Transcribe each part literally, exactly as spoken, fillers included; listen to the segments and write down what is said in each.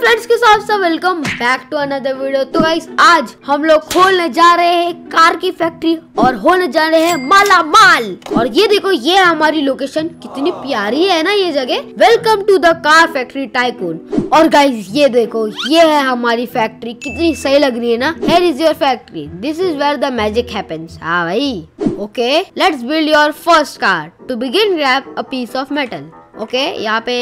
Friends के साथ सब welcome back to another video. तो गाइस आज हम लोग खोलने जा रहे हैं कार की फैक्ट्री और होने जा रहे हैं माला माल। और ये देखो, ये हमारी लोकेशन कितनी प्यारी है ना ये जगह। Welcome to the car factory tycoon. और गाइस ये देखो, ये है हमारी फैक्ट्री, कितनी सही लग रही है ना। Here is your factory, this is where the magic happens. हाँ भाई, okay let's build your first car. To begin grab a piece of metal. Okay, यहाँ पे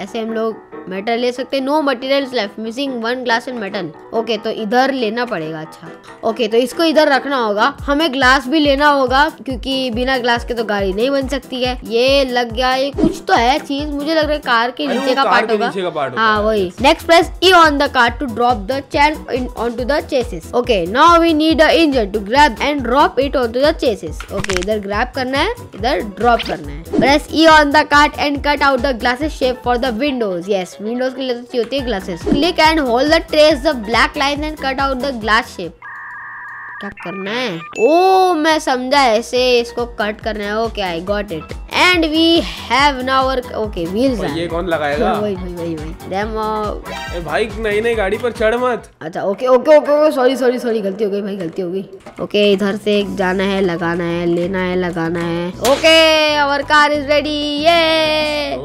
ऐसे हम लोग मेटल ले सकते हैं। No materials left, missing one glass and metal. Okay, तो इधर लेना पड़ेगा। अच्छा, ओके तो इसको इधर रखना होगा। हमें ग्लास भी लेना होगा क्योंकि बिना ग्लास के तो गाड़ी नहीं बन सकती है। ये लग गया, ये कुछ तो है चीज, मुझे लग रहा है कार के नीचे का पार्ट होगा। हाँ वही। Next press E on the car to drop the chain on to the chassis. Okay now we need a engine to grab and drop it on to the chassis. Okay, इधर grab करना है, इधर drop करना है। Press E on the cart and cut out the glasses shape for the windows. Yes, windows के लिए तो होती है glasses. Click and hold the trace the black line and cut out the glass shape. क्या करना है? ओ मैं समझा, ऐसे इसको कट करना है। Okay I got it and we have now our okay wheels. ये कौन लगाएगा? वही वही वही वही डेमो। ए भाई नई नई गाड़ी पर चढ़ मत। अच्छा okay okay okay, sorry sorry sorry, गलती हो गई भाई, गलती हो गई। ओके, इधर से जाना है, लगाना है, लेना है, लगाना है। Okay our car is ready. ये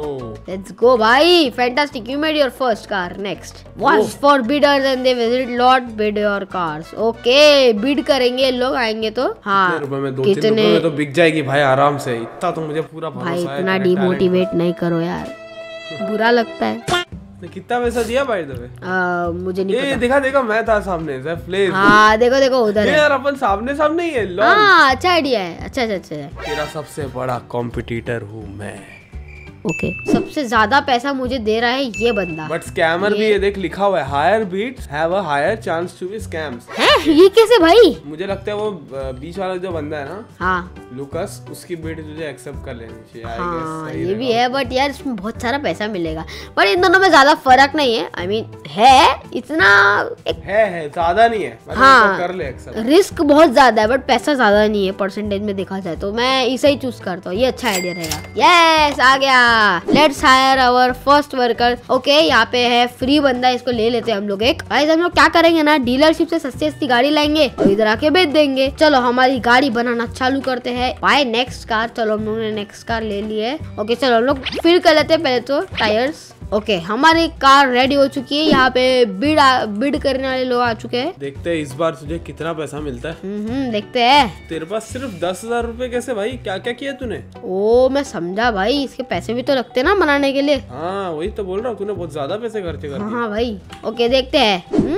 Let's go, bhai! Fantastic! You made your first car. Next, watch for bidders and they visit lot bid your cars. Okay, bid करेंगे लोग, आएंगे तो हाँ कितने में तो बिक जाएगी भाई आराम से। इतना तो मुझे पूरा भरोसा है। भाई इतना डिमोटिवेट नहीं करो यार, बुरा लगता है। कितना पैसा दिया भाई तुम्हें? मुझे नहीं पता। देखा देखा, मैं था सामने से प्लेस। हाँ देखो देखो उधर है यार, अपन सामने सामने ही है। हाँ अच्छा आइडिया है, अच्छा अच्छा अच्छा। तेरा सबसे बड़ा कॉम्पिटिटर हूँ मैं। Okay okay. सबसे ज्यादा पैसा मुझे दे रहा है ये बंदा। बट स्कैमर भी है, देख लिखा हुआ है higher bids have a higher chance to be scams. हैं ये कैसे भाई? मुझे लगता है वो बीच वाला जो बंदा है ना, हाँ लुकस, उसकी बीट तुझे एक्सेप्ट कर लेनी चाहिए। हाँ, ये भी है बट यार इसमें बहुत सारा पैसा मिलेगा। बट इन दोनों में ज्यादा फर्क नहीं है। आई I मीन mean, है इतना एक... है ज्यादा नहीं है। हाँ कर ले एक्सेप्ट। रिस्क बहुत ज्यादा है बट पैसा ज्यादा नहीं है परसेंटेज में देखा जाए तो। मैं इसे ही चूज करता हूँ, ये अच्छा आइडिया रहेगा। यस आ गया। Let's hire our first worker. Okay यहाँ पे है फ्री बंदा, इसको ले लेते हैं हम लोग। एक गाइस हम लोग क्या करेंगे ना, डीलरशिप से सस्ती सस्ती गाड़ी लाएंगे और इधर आके बेच देंगे। चलो हमारी गाड़ी बनाना चालू करते हैं भाई। नेक्स्ट कार, चलो हम लोगों ने नेक्स्ट कार ले ली है। ओके चलो हम लोग फिल कर लेते हैं पहले तो टायर्स। ओके okay, हमारी कार रेडी हो चुकी है। यहाँ पे बिड बिड करने वाले लोग आ चुके हैं। देखते हैं इस बार तुझे कितना पैसा मिलता है। हम्म देखते हैं। तेरे पास सिर्फ दस हजार रूपए कैसे भाई? क्या क्या किया तूने? ओ मैं समझा भाई, इसके पैसे भी तो लगते ना बनाने के लिए। हाँ वही तो बोल रहा हूँ, तूने बहुत ज्यादा पैसे खर्च कर दिए। हाँ भाई ओके okay, देखते है।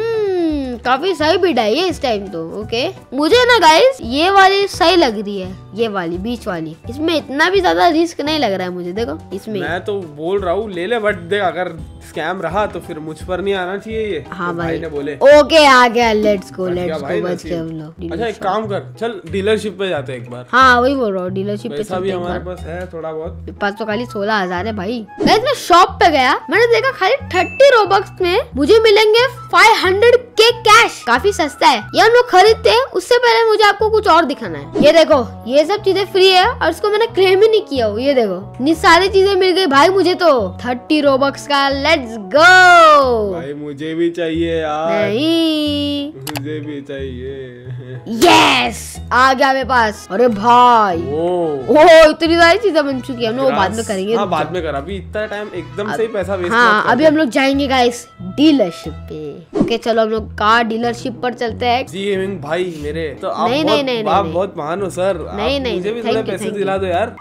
काफी सही बिड है ये इस टाइम तो। ओके मुझे ना गाइस ये वाली सही लग रही है, ये वाली बीच वाली। इसमें इतना भी ज्यादा रिस्क नहीं लग रहा है मुझे। देखो इसमें मैं तो बोल रहा हूँ ले ले, बट देख अगर स्कैम रहा तो फिर मुझ पर नहीं आना चाहिए ये। हाँ भाई, भाई ने बोले ओके आ गया। लेट्स गो लेट्स गो बच के हम लोग। अच्छा एक काम कर, चल डीलरशिप पे जाते एक बार। हाँ वही बोल रहा हूँ, डीलरशिप पे भी हमारे पास है थोड़ा बहुत। पास तो खाली सोलह हजार है भाई। मैं शॉप पे गया, मैंने देखा खाली थर्टी रोबक्स में मुझे मिलेंगे फाइव हंड्रेड के कैश। काफी सस्ता है ये, हम लोग खरीदते हैं। उससे पहले मुझे आपको कुछ और दिखाना है। ये देखो ये सब चीजें फ्री है और इसको मैंने क्लेम ही नहीं किया हो। ये देखो ये सारी चीजें मिल गई भाई मुझे तो थर्टी रोबक्स का। लेट्स गो भाई, मुझे भी चाहिए यार। नहीं मुझे भी चाहिए। यस आ गया मेरे पास। अरे भाई ओ इतनी सारी चीजें बन चुकी है। नो बाद में करेंगे। हाँ, बाद में कर, अभी इतना टाइम एकदम से ही पैसा वेस्ट। हाँ अभी हम लोग जाएंगे गाइस डीलरशिप पे। ओके चलो हम लोग कार डीलरशिप पर चलते हैं। जी हेमिंग भाई मेरे तो आप नहीं, बहुत, नहीं, आप नहीं, बहुत महान हो सर। नहीं नहीं मुझे भी थोड़ा पैसे दिला दो यार।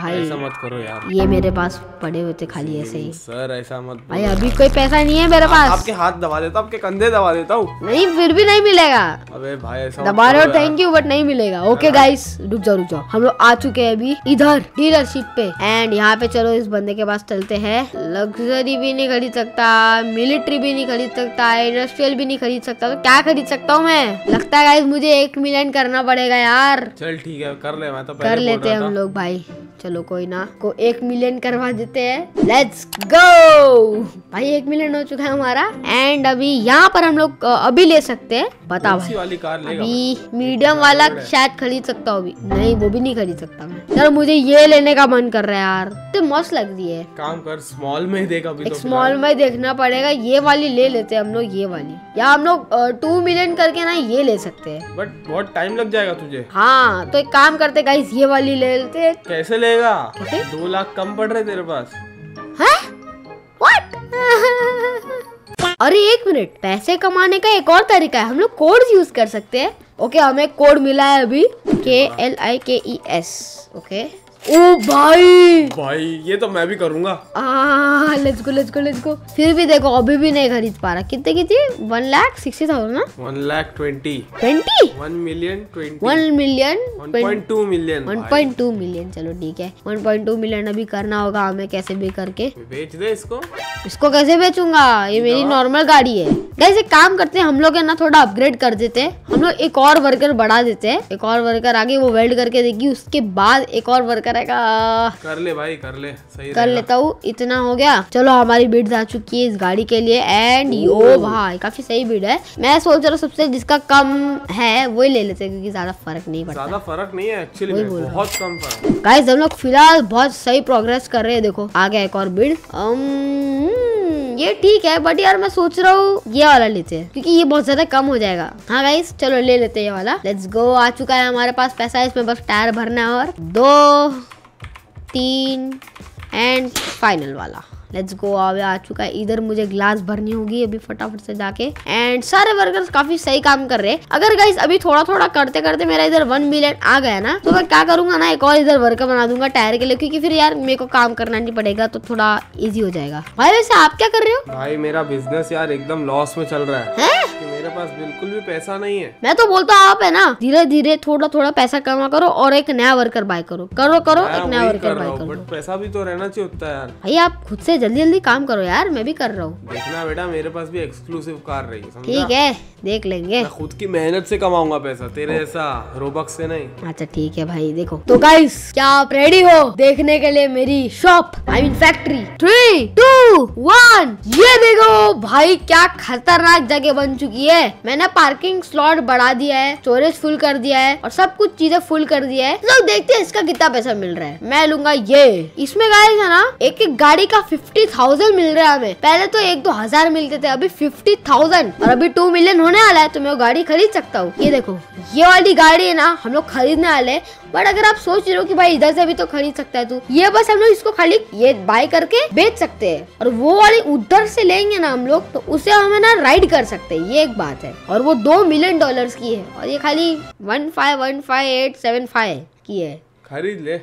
भाई ऐसा मत करो यार, ये मेरे पास पड़े हुए थे खाली ऐसे ही। सर ऐसा मत भाई, अभी कोई पैसा नहीं है मेरे पास। आपके हाथ दबा देता हूँ, आपके कंधे दबा देता हूँ। नहीं फिर भी नहीं मिलेगा। अबे भाई ऐसा दबा रहे हो, थैंक यू बट नहीं मिलेगा। ओके गाइस रुक जाओ रुक जाओ, हम लोग आ चुके हैं अभी इधर डीलरशिप पे। एंड यहाँ पे चलो इस बंदे के पास चलते हैं। लग्जरी भी नहीं खरीद सकता, मिलिट्री भी नहीं खरीद सकता, इंडस्ट्रियल भी नहीं खरीद सकता, तो क्या खरीद सकता हूँ मैं? लगता है गाइस मुझे एक मिलियन करना पड़ेगा यार। चल ठीक है कर ले, मैं तो कर लेते हैं हम लोग भाई। चलो कोई ना, को एक मिलियन करवा देते हैं। Let's go. भाई एक मिलियन हो चुका है हमारा। एंड अभी यहाँ पर हम लोग अभी ले सकते हैं, बताओ भाई वाली कार लेगा अभी भाई। मीडियम वाला शायद खरीद सकता हूँ, नहीं वो भी नहीं खरीद सकता मैं। यार मुझे ये लेने का मन कर रहा है यार, तो मस्त लग रही है। काम कर स्मॉल में ही देखा, तो स्मॉल में देखना पड़ेगा। ये वाली ले लेते हैं हम लोग, ये वाली। या हम लोग टू मिलियन करके ना ये ले सकते हैं, बट बहुत टाइम लग जाएगा तुझे। हाँ तो एक काम करते गाइस, ये वाली ले लेते। कैसे लेगा? दो लाख कम पड़ रहे तेरे पास। अरे एक मिनट, पैसे कमाने का एक और तरीका है, हम लोग कोड यूज कर सकते हैं। ओके हमें कोड मिला है अभी, के एल आई के ई एस। ओके ओ भाई भाई ये तो मैं भी करूंगा। आ, let's go let's go let's go. फिर भी देखो अभी भी नहीं खरीद पा रहा। कितने की थी? वन लाख सिक्सटी थाउजेंड ना, one lakh twenty twenty one million twenty one million one point two million one point two million चलो ठीक है, वन पॉइंट टू मिलियन अभी करना होगा हमें, कैसे भी करके। बेच दे इसको। इसको कैसे बेचूंगा, ये मेरी नॉर्मल गाड़ी है। कैसे काम करते हैं हम लोग है ना, थोड़ा अपग्रेड कर देते हैं हम लोग। एक और वर्कर बढ़ा देते हैं, एक और वर्कर आगे वो वेल्ड करके देगी, उसके बाद एक और वर्कर करेगा। कर ले भाई कर ले, सही कर लेता हूँ। इतना हो गया, चलो हमारी बिड आ चुकी है इस गाड़ी के लिए। एंड यो भाई काफी सही बिड है। मैं सोच रहा हूँ सबसे जिसका कम है वही ले लेते हैं, क्योंकि ज्यादा फर्क नहीं पड़ता। ज्यादा फर्क नहीं है एक्चुअली में, बहुत कम फर्क। गाइस हम लोग फिलहाल बहुत सही प्रोग्रेस कर रहे हैं। देखो आ गया एक और बिड, ये ठीक है। बट यार मैं सोच रहा हूँ ये वाला लेते हैं, क्योंकि ये बहुत ज्यादा कम हो जाएगा। हाँ गाइस चलो ले लेते हैं ये वाला। लेट्स गो, आ चुका है हमारे पास पैसा। इसमें बस टायर भरना है, और दो तीन एंड फाइनल वाला। लेट्स गो, अभी आ चुका है। इधर मुझे ग्लास भरनी होगी अभी फटाफट से जाके। एंड सारे वर्कर्स काफी सही काम कर रहे हैं। अगर गाइस अभी थोड़ा थोड़ा करते करते मेरा इधर वन मिलियन आ गया ना, तो मैं क्या करूंगा ना, एक और इधर वर्कर बना दूंगा टायर के लिए, क्योंकि फिर यार मेरे को काम करना नहीं पड़ेगा, तो थोड़ा इजी हो जाएगा। भाई वैसे आप क्या कर रहे हो? भाई मेरा बिजनेस यार एकदम लॉस में चल रहा है, है? कि मेरे पास बिल्कुल भी पैसा नहीं है। मैं तो बोलता हूँ आप है ना धीरे धीरे थोड़ा थोड़ा पैसा कमा करो, और एक नया वर्कर बाय करो करो करो एक नया वर्कर बाय करो। बट पैसा भी तो रहना चाहिए उतना यार। भाई आप खुद से जल्दी जल्दी काम करो यार, मैं भी कर रहा हूँ। देखना बेटा मेरे पास भी एक्सक्लूसिव कार रही है, ठीक है देख लेंगे। मैं खुद की मेहनत से कमाऊंगा पैसा, तेरे ऐसा रोबक्स से नहीं। अच्छा ठीक है भाई। देखो तो गाइस, क्या आप रेडी हो देखने के लिए मेरी shop, I mean factory? Three two one. ये देखो भाई क्या खतरनाक जगह बन चुकी है। मैंने पार्किंग स्लॉट बढ़ा दिया है, स्टोरेज फुल कर दिया है, और सब कुछ चीजें फुल कर दिया है। लोग देखते है इसका कितना पैसा मिल रहा है। मैं लूंगा ये। इसमें गाइस है ना एक एक गाड़ी का फिफ्टी थाउजेंड मिल रहा है हमें। पहले तो एक दो हजार मिलते थे, अभी फिफ्टी थाउजेंड और अभी टू मिलियन होने वाला है, तो मैं वो गाड़ी खरीद सकता हूँ। ये देखो ये वाली गाड़ी है ना, हम लोग खरीदने वाले। बट अगर आप सोच रहे हो कि भाई इधर से भी तो खरीद सकता है तू, ये बस हम लोग इसको खाली ये बाय करके बेच सकते हैं, और वो वाली उधर से लेंगे ना हम लोग, तो उसे हमें ना राइड कर सकते हैं, ये एक बात है। और वो दो मिलियन डॉलर्स की है, और ये खाली one five one five eight seven five की है। खरीद ले,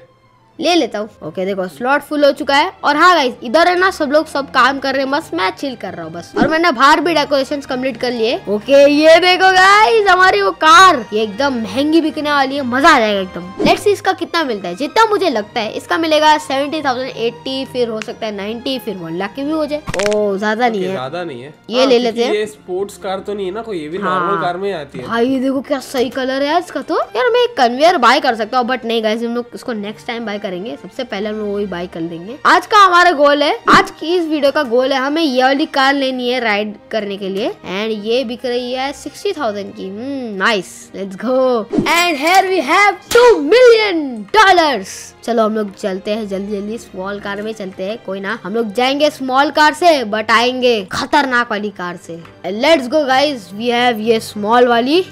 ले लेता हूँ। ओके देखो स्लॉट फुल हो चुका है। और हाँ गाइस इधर है ना सब लोग सब काम कर रहे हैं, बस मैं चिल कर रहा हूँ बस। और मैंने बाहर भी डेकोरेशंस कंप्लीट कर लिए। ओके ये देखो गाइस हमारी वो कार, ये एकदम महंगी बिकने वाली है, मजा आ जाएगा एकदम। लेट्स सी इसका कितना मिलता है। जितना मुझे लगता है इसका मिलेगा सेवेंटी थाउजेंड एट्टी, फिर हो सकता है नाइन्टी, फिर वन लाख की भी हो जाए। ओ ज्यादा नहीं है, ज्यादा नहीं है। ये ले लेते हैं। स्पोर्ट्स कार तो नहीं है ना कोई, ये भी नॉर्मल कार में आती है। भाई देखो क्या सही कलर है इसका। तो यार मैं कन्वेयर बाय कर सकता हूँ, बट नहीं गाइस हम लोग इसको नेक्स्ट टाइम बाय करेंगे। सबसे पहले हम लोग वही बाय कर देंगे। आज का हमारा गोल है, आज की इस वीडियो का गोल है, हमें ये वाली कार लेनी है राइड करने के लिए। एंड ये बिक रही है सिक्सटी थाउजेंड की। Nice, let's go. And here we have two million dollars. चलो हम लोग चलते हैं जल्दी जल्दी, स्मॉल कार में चलते हैं। कोई ना, हम लोग जाएंगे स्मॉल कार से, बट आएंगे खतरनाक वाली कार से। Let's go guys, we have ये स्मॉल वाली।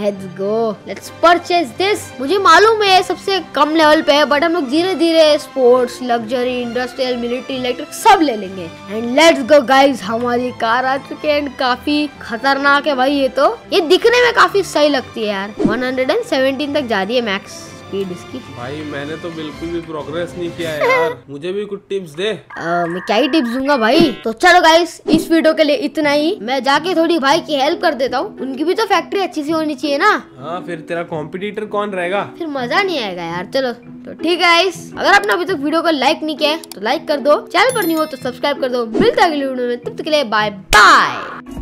Let's go, let's purchase this। मुझे मालूम है सबसे कम लेवल पे है, बट हम लोग धीरे धीरे sports, luxury, industrial, military, electric सब ले लेंगे। एंड लेट्स गो गाइज, हमारी कार आ चुकी है। एंड काफी खतरनाक है भाई ये तो। ये दिखने में काफी सही लगती है यार। वन हंड्रेड सेवेंटीन तक जा रही है मैक्स स्पीड इसकी। भाई मैंने तो बिल्कुल भी प्रोग्रेस नहीं किया है यार, मुझे भी कुछ टिप्स दे। आ, मैं क्या ही टिप्स दूंगा भाई। तो चलो गाइस इस वीडियो के लिए इतना ही। मैं जाके थोड़ी भाई की हेल्प कर देता हूँ, उनकी भी तो फैक्ट्री अच्छी सी होनी चाहिए ना। हाँ फिर तेरा कॉम्पिटिटर कौन रहेगा, फिर मजा नहीं आएगा यार। चलो तो ठीक है गाइस, अगर आपने अभी तक तो वीडियो को लाइक नहीं किया है तो लाइक कर दो, चैनल पर नहीं हो तो सब्सक्राइब कर दो। मिलता है अगली वीडियो में, तब तक के लिए बाय बाय।